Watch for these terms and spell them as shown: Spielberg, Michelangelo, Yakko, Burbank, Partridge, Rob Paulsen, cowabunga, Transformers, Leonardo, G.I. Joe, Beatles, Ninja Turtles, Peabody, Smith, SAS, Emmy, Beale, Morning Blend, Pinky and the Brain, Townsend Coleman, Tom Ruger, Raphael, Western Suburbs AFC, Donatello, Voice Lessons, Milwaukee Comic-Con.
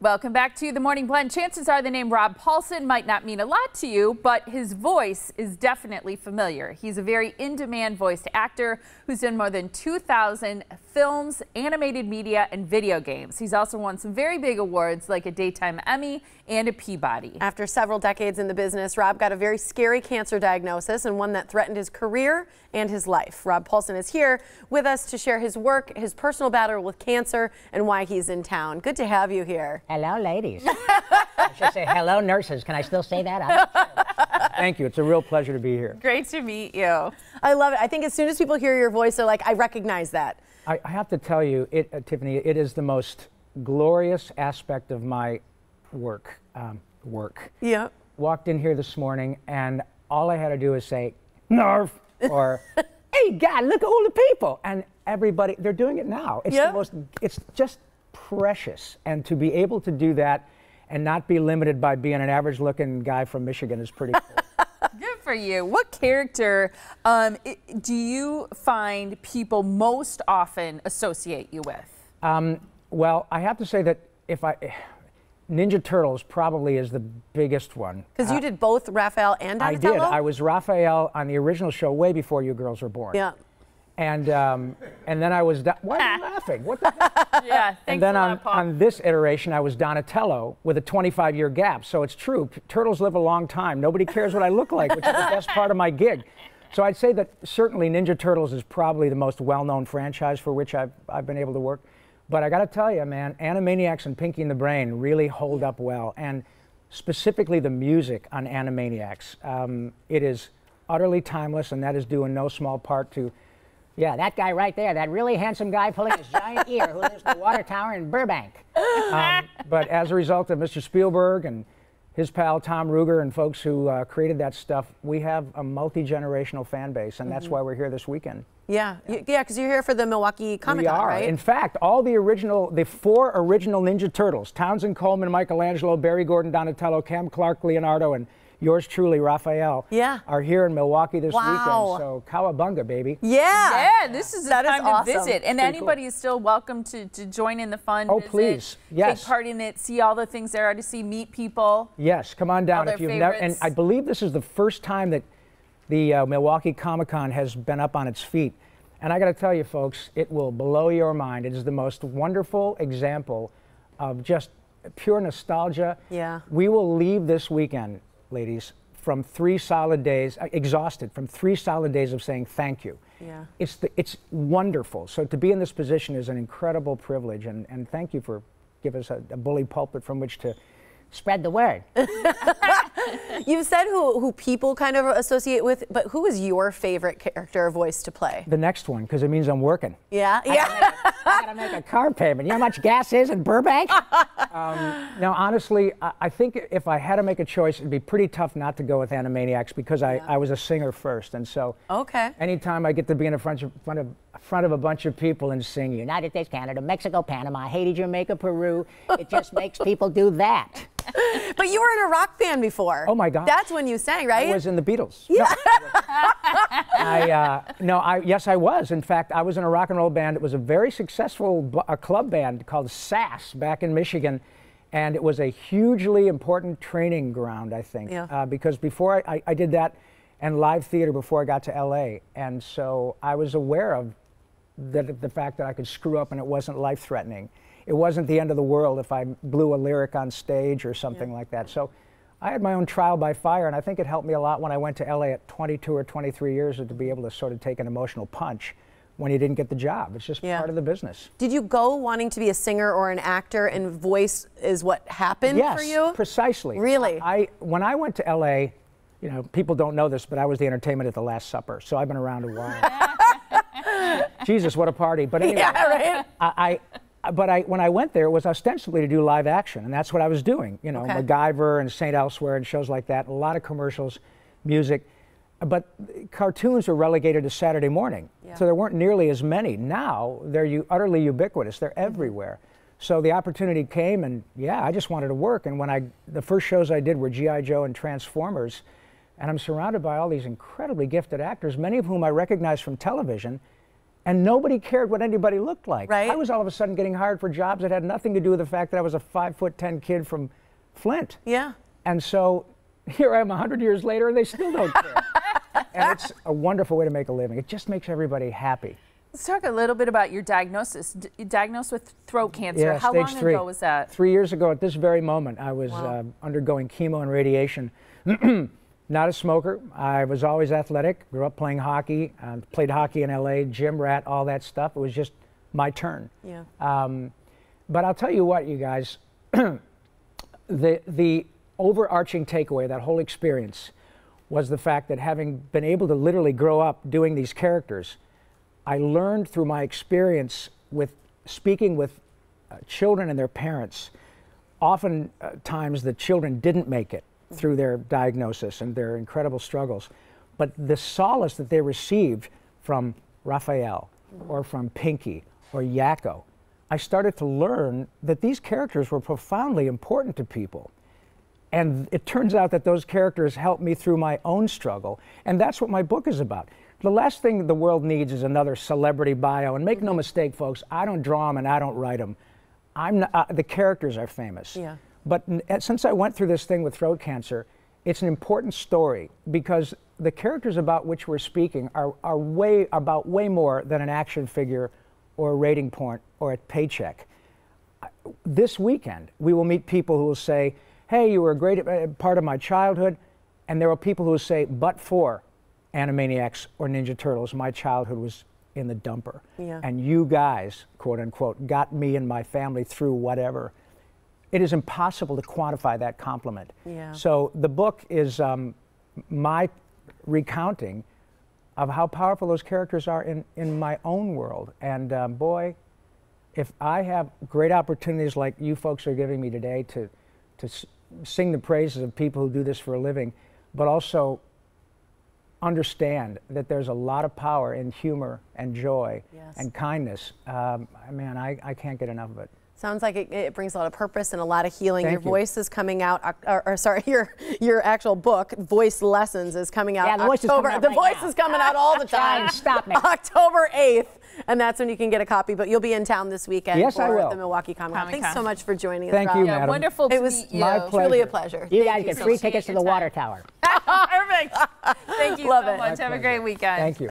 Welcome back to The Morning Blend. Chances are the name Rob Paulsen might not mean a lot to you, but his voice is definitely familiar. He's a very in-demand voiced actor who's done more than 2,000 films, animated media, and video games. He's also won some very big awards like a Daytime Emmy and a Peabody. After several decades in the business, Rob got a very scary cancer diagnosis and one that threatened his career and his life. Rob Paulsen is here with us to share his work, his personal battle with cancer, and why he's in town. Good to have you here. Hello, ladies. I should say hello, nurses. Can I still say that? Thank you. It's a real pleasure to be here. Great to meet you. I love it. I think as soon as people hear your voice, they're like, I recognize that. I have to tell you, Tiffany, it is the most glorious aspect of my work. Yeah. Walked in here this morning, and all I had to do was say, "Nerf," or "Hey, God, look at all the people!" And everybody, they're doing it now. It's the most. It's just precious, and to be able to do that and not be limited by being an average-looking guy from Michigan is pretty cool. Good for you. What character do you find people most often associate you with? Well, I have to say that Ninja Turtles probably is the biggest one. Because you did both Raphael and Donatello? I did. I was Raphael on the original show way before you girls were born. Yeah. And then I was, why are you laughing? What the heck? Yeah, and then on this iteration, I was Donatello with a 25-year gap. So it's true, turtles live a long time. Nobody cares what I look like, which is the best part of my gig. So I'd say that certainly Ninja Turtles is probably the most well-known franchise for which I've been able to work. But I got to tell you, man, Animaniacs and Pinky and the Brain really hold up well. And specifically the music on Animaniacs. It is utterly timeless, and that is due in no small part to... Yeah, that guy right there, that really handsome guy pulling his giant ear who lives in the water tower in Burbank. But as a result of Mr. Spielberg and his pal Tom Ruger and folks who created that stuff, we have a multi-generational fan base, and that's why we're here this weekend. Yeah, because you're here for the Milwaukee Comic-Con, right? We are. In fact, all the four original Ninja Turtles, Townsend Coleman, Michelangelo, Barry Gordon, Donatello, Cam Clark, Leonardo, and yours truly, Raphael, are here in Milwaukee this weekend, so cowabunga, baby. Yeah, yeah, this is a time to visit, and anybody is still welcome to join in the fun. Oh, please, yes. Take part in it, see all the things there are to see, meet people. Yes, come on down if you've never, and I believe this is the first time that the Milwaukee Comic-Con has been up on its feet, and I gotta tell you folks, it will blow your mind. It is the most wonderful example of just pure nostalgia. Yeah. We will leave this weekend, ladies, from 3 solid days, exhausted from 3 solid days of saying thank you. Yeah. It's wonderful. So to be in this position is an incredible privilege, and thank you for giving us a bully pulpit from which to spread the word. You said who people kind of associate with, but who is your favorite character or voice to play? The next one, because it means I'm working. Yeah, I gotta make a car payment. You know how much gas is in Burbank? Now, honestly, I think if I had to make a choice, it'd be pretty tough not to go with Animaniacs because I was a singer first, and so anytime I get to be in front of a bunch of people and sing United States, Canada, Mexico, Panama, Haiti, Jamaica, Peru, it just makes people do that. But you were in a rock band before. Oh my God! That's when you sang, right? I was in the Beatles. Yeah. No, yes, I was. In fact, I was in a rock and roll band. It was a very successful club band called SAS back in Michigan, and it was a hugely important training ground, I think, because before I did that and live theater before I got to L.A., and so I was aware of the fact that I could screw up and it wasn't life-threatening. It wasn't the end of the world if I blew a lyric on stage or something like that. So I had my own trial by fire, and I think it helped me a lot when I went to LA at 22 or 23 years to be able to sort of take an emotional punch when you didn't get the job. It's just part of the business. Did you go wanting to be a singer or an actor, and voice is what happened for you? Yes, precisely. Really? When I went to LA, you know, people don't know this, but I was the entertainment at the Last Supper, so I've been around a while. Jesus, what a party. But anyway, when I went there, it was ostensibly to do live action, and that's what I was doing. You know, MacGyver and St. Elsewhere and shows like that, a lot of commercials, music. But cartoons were relegated to Saturday morning, so there weren't nearly as many. Now, they're utterly ubiquitous. They're everywhere. So the opportunity came, and I just wanted to work. And when the first shows I did were G.I. Joe and Transformers, and I'm surrounded by all these incredibly gifted actors, many of whom I recognize from television. and nobody cared what anybody looked like. Right. I was all of a sudden getting hired for jobs that had nothing to do with the fact that I was a 5'10" kid from Flint. Yeah. And so here I am 100 years later, and they still don't care. And it's a wonderful way to make a living. It just makes everybody happy. Let's talk a little bit about your diagnosis. You diagnosed with throat cancer. Yeah, how long ago was that? 3 years ago at this very moment. I was undergoing chemo and radiation. Not a smoker. I was always athletic. Grew up playing hockey. Played hockey in LA, gym rat, all that stuff. It was just my turn. Yeah. But I'll tell you what, you guys, the overarching takeaway, that whole experience, was the fact that having been able to literally grow up doing these characters, I learned through my experience with speaking with children and their parents. Oftentimes the children didn't make it through their diagnosis and their incredible struggles, but the solace that they received from Raphael or from Pinky or Yakko, I started to learn that these characters were profoundly important to people. And it turns out that those characters helped me through my own struggle, and that's what my book is about. The last thing the world needs is another celebrity bio. And make no mistake, folks, I don't draw them and I don't write them. I'm not, the characters are famous. Yeah. But since I went through this thing with throat cancer, it's an important story because the characters about which we're speaking are way more than an action figure or a rating point or a paycheck. This weekend, we will meet people who will say, hey, you were a great part of my childhood. And there are people who will say, but for Animaniacs or Ninja Turtles, my childhood was in the dumper. Yeah. And you guys, quote unquote, got me and my family through whatever. It is impossible to quantify that compliment. Yeah. So the book is my recounting of how powerful those characters are in my own world. And boy, if I have great opportunities like you folks are giving me today to sing the praises of people who do this for a living, but also understand that there's a lot of power in humor and joy and kindness. Man, I can't get enough of it. Sounds like it brings a lot of purpose and a lot of healing. Thank your voice you. Is coming out, or sorry, your actual book, Voice Lessons, is coming out. Yeah, the voice October. Is coming out. The right voice now. Is coming out all the time. John, stop me. October 8th, and that's when you can get a copy. But you'll be in town this weekend for the Milwaukee Comic-Con. Thanks so much for joining us, Rob. Thank you, madam. Wonderful to meet you. It was really a pleasure. You guys get free tickets to the water tower. Perfect. Thank you so much. Have a great weekend. Thank you.